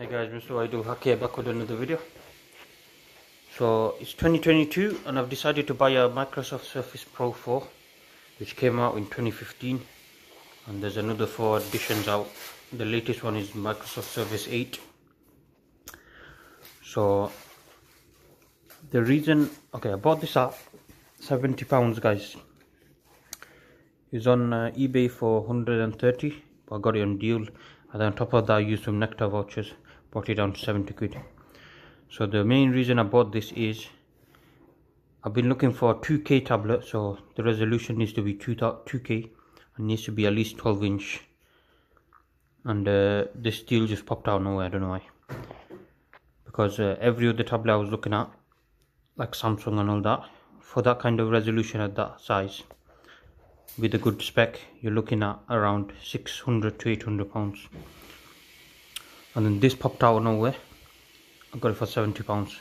Hey guys, Mr. Waheedul Haque here, back with another video. So it's 2022 and I've decided to buy a Microsoft Surface Pro 4, which came out in 2015, and there's another 4 editions out. The latest one is Microsoft Surface 8. So the reason, okay, I bought this at £70 guys. It's on eBay for 130, but I got it on deal. And on top of that, I used some Nectar vouchers, brought it down to 70 quid. So the main reason I bought this is I've been looking for a 2K tablet, so the resolution needs to be 2K and needs to be at least 12 inch. And this deal just popped out of nowhere, I don't know why. Because every other tablet I was looking at, like Samsung and all that, for that kind of resolution at that size, with a good spec, you're looking at around 600 to 800 pounds. And then this popped out of nowhere. I got it for 70 pounds.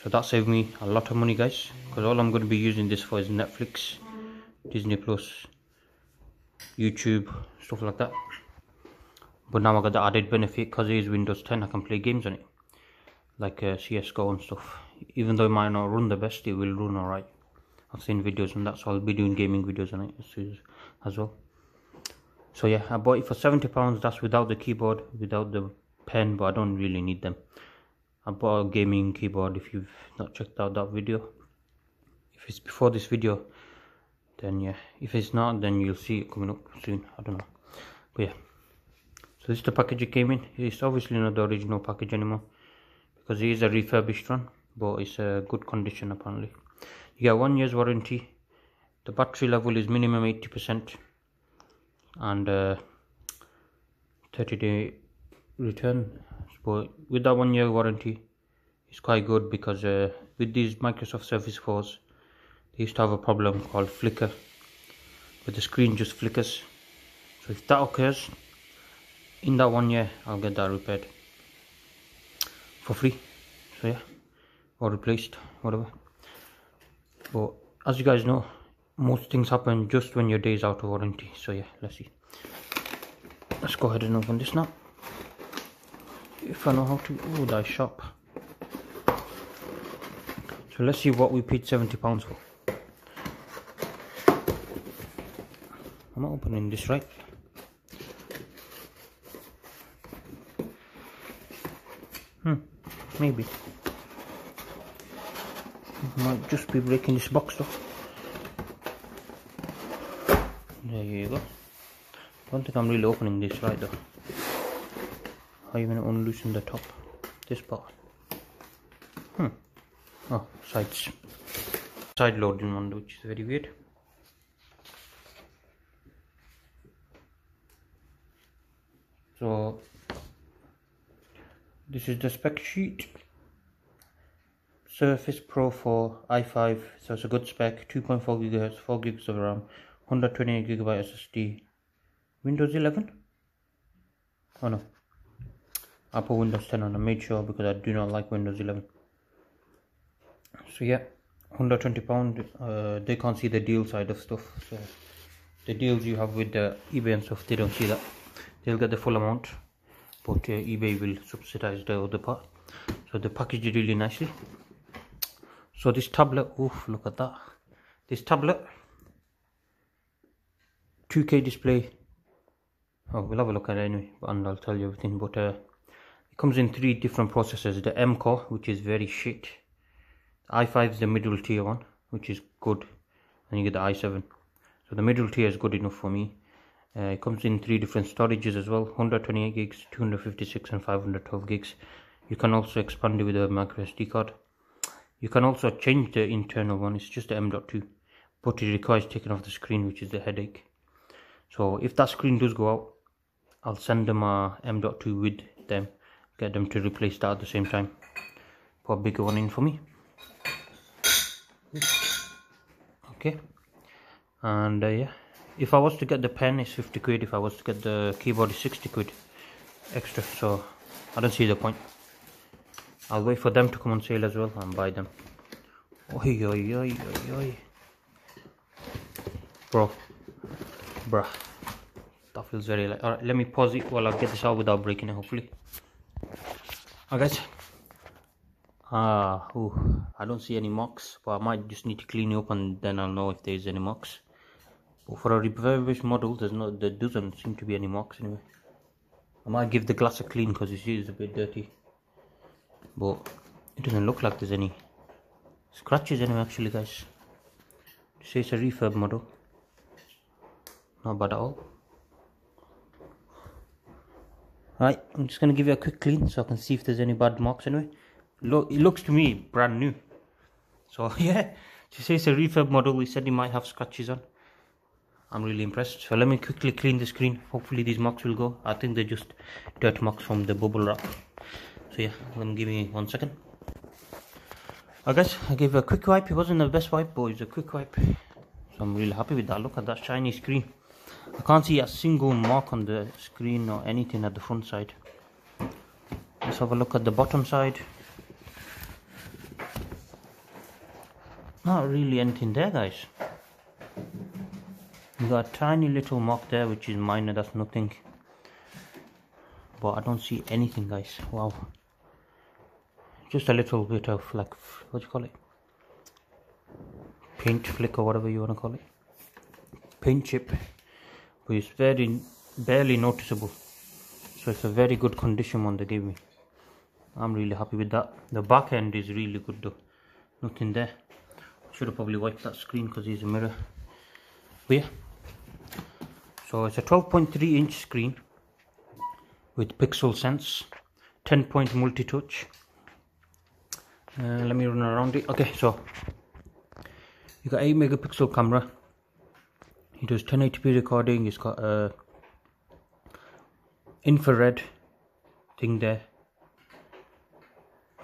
So that saved me a lot of money guys, because all I'm going to be using this for is Netflix, Disney Plus, YouTube, stuff like that. But now I got the added benefit because it is Windows 10, I can play games on it. Like CSGO and stuff. Even though it might not run the best, it will run alright. I've seen videos on that, so I'll be doing gaming videos on it as well. So yeah, I bought it for £70. That's without the keyboard, without the pen, but I don't really need them. I bought a gaming keyboard. If you've not checked out that video, if it's before this video, then yeah. If it's not, then you'll see it coming up soon, I don't know. But yeah, so this is the package it came in. It's obviously not the original package anymore, because it is a refurbished one, but it's a good condition apparently. You get 1 year's warranty. The battery level is minimum 80%, and 30-day return. But with that 1 year warranty, it's quite good, because with these Microsoft Surface 4s, they used to have a problem called flicker, where the screen just flickers. So if that occurs, in that 1 year, I'll get that repaired for free. So yeah, or replaced, whatever. But as you guys know, most things happen just when your day is out of warranty. So yeah, let's see. Let's go ahead and open this now. If I know how to, oh, that shop. So let's see what we paid £70 for. I'm not opening this right. Maybe. Might just be breaking this box though. There you go. Don't think I'm really opening this right though. I even unloosen the top. This part. Oh, sides. Side loading one, which is very weird. So this is the spec sheet. Surface Pro 4 i5, so it's a good spec, 2.4 GHz, 4 gigs of RAM, 128 GB SSD, Windows 11? Oh no, I put Windows 10 on, I made sure, because I do not like Windows 11. So yeah, £120, they can't see the deal side of stuff, so the deals you have with eBay and stuff, they don't see that. They'll get the full amount, but eBay will subsidize the other part. So they package it really nicely. So this tablet, oof, look at that. This tablet, 2K display. Oh, we'll have a look at it anyway, and I'll tell you everything. But it comes in 3 different processors. The M core, which is very shit. The i5 is the middle tier one, which is good. And you get the i7. So the middle tier is good enough for me. It comes in 3 different storages as well. 128 gigs, 256 and 512 gigs. You can also expand it with a micro SD card. You can also change the internal one, it's just the M.2, but it requires taking off the screen, which is the headache. So if that screen does go out, I'll send them a M.2 with them, get them to replace that at the same time. Put a bigger one in for me. Okay, and yeah, if I was to get the pen, it's 50 quid, if I was to get the keyboard, it's 60 quid extra, so I don't see the point. I'll wait for them to come on sale as well and buy them. Oi, oi, oi, oi, oi. Bro. Bruh. That feels very light. Alright, let me pause it while I get this out without breaking it, hopefully. Guys, I don't see any marks, but I might just need to clean it up and then I'll know if there's any marks. But for a refurbished model, there doesn't seem to be any marks anyway. I might give the glass a clean because you see it's a bit dirty, but it doesn't look like there's any scratches anyway. Actually, guys, to say it's a refurb model, not bad at all. Alright, I'm just gonna give it a quick clean so I can see if there's any bad marks anyway. Look, it looks to me brand new, so yeah, to say it's a refurb model, he said he might have scratches on. I'm really impressed. So let me quickly clean the screen. Hopefully these marks will go. I think they're just dirt marks from the bubble wrap. So yeah, give me 1 second. Alright guys, I gave it a quick wipe. It wasn't the best wipe, but it was a quick wipe. So I'm really happy with that. Look at that shiny screen. I can't see a single mark on the screen or anything at the front side. Let's have a look at the bottom side. Not really anything there, guys. You got a tiny little mark there which is minor, that's nothing, but I don't see anything, guys. Wow, just a little bit of like, what do you call it, paint flick or whatever you want to call it, paint chip, but it's very barely noticeable, so it's a very good condition one they gave me. I'm really happy with that. The back end is really good though, nothing there. Should have probably wiped that screen because there's a mirror, but yeah. So it's a 12.3 inch screen with PixelSense, 10-point multi-touch. Let me run around it. Okay, so you got 8-megapixel camera. It does 1080p recording. It's got a infrared thing there.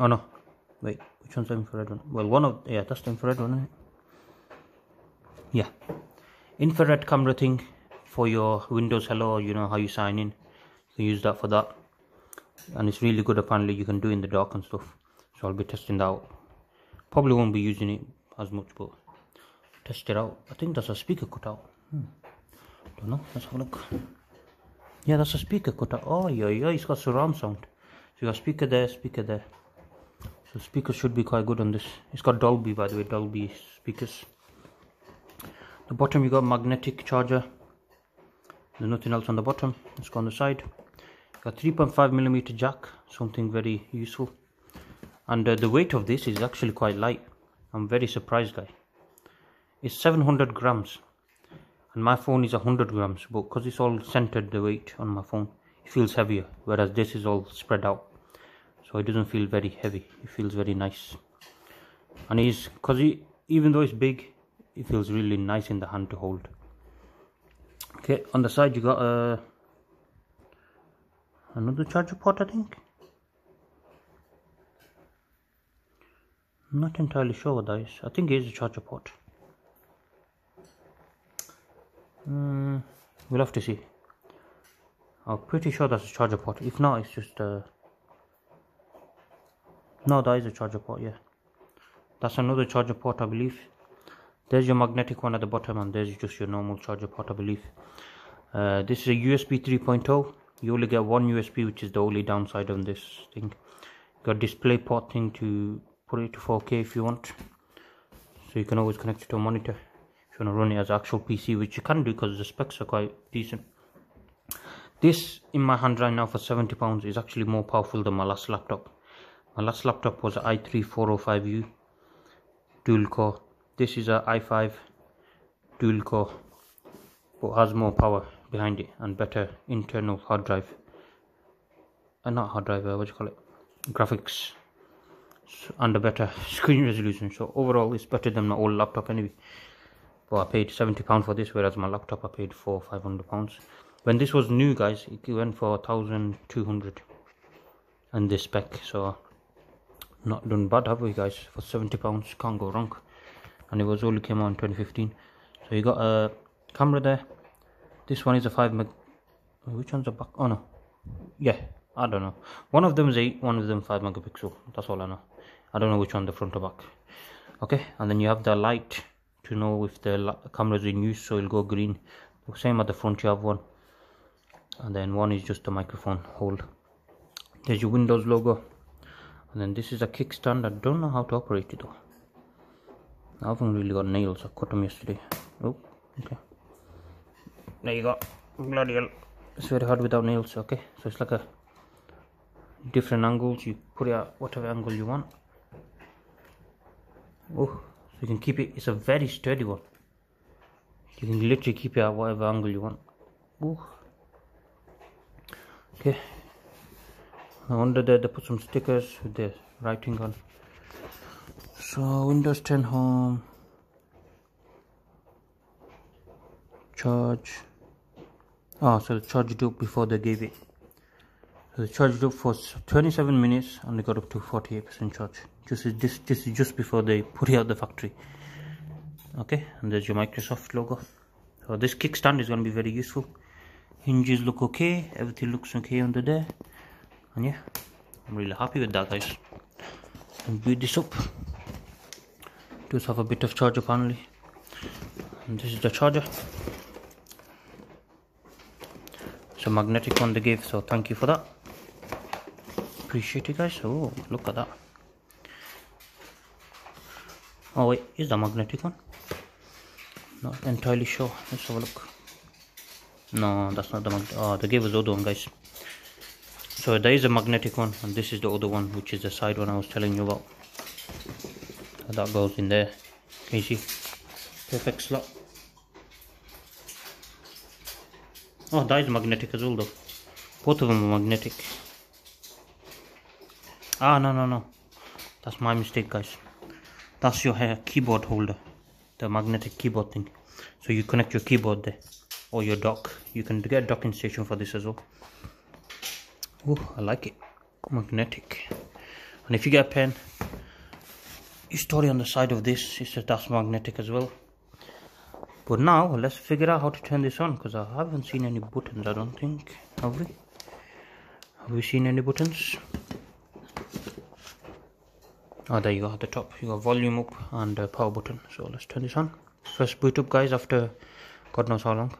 Oh no, wait, which one's the infrared one? Well, yeah, that's the infrared one, isn't it? Yeah, infrared camera thing for your Windows Hello, you know, how you sign in. You can use that for that, and it's really good. Apparently you can do in the dark and stuff, so I'll be testing that out. Probably won't be using it as much, but test it out. I think that's a speaker cutout. Don't know, let's have a look. Yeah, that's a speaker cutout. Oh yeah, yeah, it's got surround sound, so you got speaker there, speaker there, so speakers should be quite good on this. It's got Dolby, by the way, Dolby speakers. The bottom, you got magnetic charger. There's nothing else on the bottom. Let's go on the side. Got 3.5mm jack, something very useful. And the weight of this is actually quite light. I'm very surprised, guy. It's 700 grams, and my phone is 100 grams. But because it's all centered, the weight on my phone, it feels heavier. Whereas this is all spread out, so it doesn't feel very heavy. It feels very nice, and it's because even though it's big, it feels really nice in the hand to hold. Okay, on the side you got another charger port, I think. I'm not entirely sure what that is. I think it is a charger port. We'll have to see. I'm pretty sure that's a charger port. If not, it's just no, that is a charger port, yeah. That's another charger port, I believe. There's your magnetic one at the bottom, and there's just your normal charger port, I believe. This is a USB 3.0. You only get one USB, which is the only downside on this thing. Got display port thing to put it to 4K if you want. So you can always connect it to a monitor if you want to run it as an actual PC, which you can do because the specs are quite decent. This in my hand right now for £70 is actually more powerful than my last laptop. My last laptop was an i3-405U dual core. This is a i5 dual core, but has more power behind it and better internal hard drive. Not hard drive, what do you call it? Graphics, and a better screen resolution. So overall, it's better than my old laptop anyway. But I paid £70 for this, whereas my laptop I paid for £500. When this was new, guys, it went for 1,200, and this spec. So not done bad, have we, guys? For £70, can't go wrong. And it was only came out in 2015. So you got a camera there. This one is a 5 meg. Which one's a back? Oh no, yeah, I don't know. One of them is 8, one of them 5 megapixel. That's all I know. I don't know which one, the front or back. Okay, and then you have the light to know if the camera is in use, so it'll go green. Same at the front, you have one, and then one is just the microphone hole. There's your Windows logo, and then this is a kickstand. I don't know how to operate it though. I haven't really got nails. I cut them yesterday. Oh, okay. There you go. Bloody hell. It's very hard without nails. Okay, so it's like a different angles. You put it at whatever angle you want. Oh, so you can keep it. It's a very sturdy one. You can literally keep it at whatever angle you want. Oh. Okay. Now under there they put some stickers with the writing on. So Windows 10 Home, charge. Oh, so it charged up before they gave it. So they charged up for 27 minutes and they got up to 48% charge. This is just before they put it out the factory. Okay, and there's your Microsoft logo. So this kickstand is going to be very useful. Hinges look okay. Everything looks okay under there. And yeah, I'm really happy with that, guys. And boot this up. It does have a bit of charge apparently. And this is the charger. It's a magnetic one they gave, so thank you for that. Appreciate it, guys. Oh, look at that. Oh wait, is the magnetic one? Not entirely sure. Let's have a look. No, that's not the magnetic. Oh, they gave us the other one, guys. So there is a magnetic one, and this is the other one, which is the side one I was telling you about. So that goes in there. Can you see? Perfect slot. Oh, that is magnetic as well though. Both of them are magnetic. Ah, no. That's my mistake, guys. That's your keyboard holder. The magnetic keyboard thing. So you connect your keyboard there. Or your dock. You can get a docking station for this as well. Oh, I like it. Magnetic. And if you get a pen, you store it on the side of this. It's just that's magnetic as well. But now let's figure out how to turn this on, because I haven't seen any buttons. I don't think. Have we seen any buttons? Oh, there you go. At the top you got volume up and the power button. So let's turn this on. First boot up, guys, after God knows how long.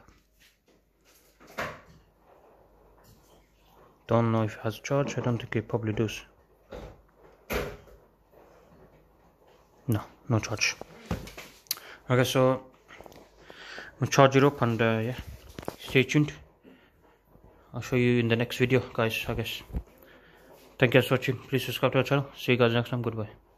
Don't know if it has charge. I don't think it probably does. No charge. Okay, so we'll charge it up, and yeah, stay tuned. I'll show you in the next video, guys, I guess. Thank you guys for watching. Please subscribe to our channel. See you guys next time. Goodbye.